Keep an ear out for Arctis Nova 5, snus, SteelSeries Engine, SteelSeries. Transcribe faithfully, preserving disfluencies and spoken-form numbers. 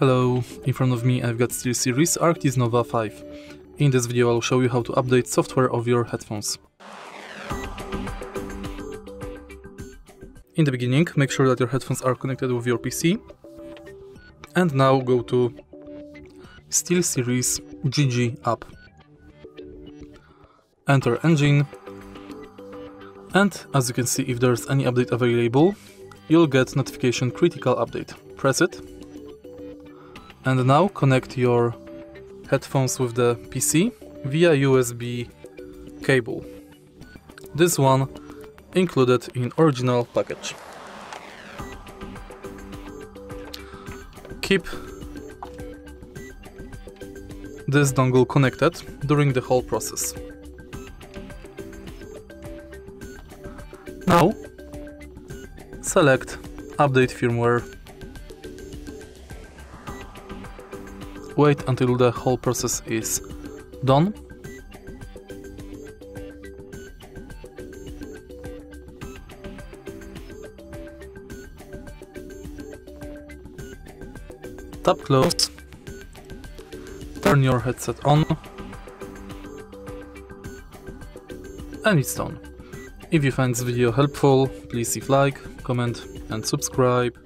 Hello, in front of me I've got SteelSeries Arctis Nova five. In this video I'll show you how to update software of your headphones. In the beginning, make sure that your headphones are connected with your P C. And now go to SteelSeries G G app. Enter Engine. And as you can see, if there's any update available, you'll get notification critical update. Press it. And now connect your headphones with the P C via U S B cable. This one included in original package. Keep this dongle connected during the whole process. Now select update firmware. Wait until the whole process is done. Tap close. Turn your headset on. And it's done. If you find this video helpful, please leave like, comment and subscribe.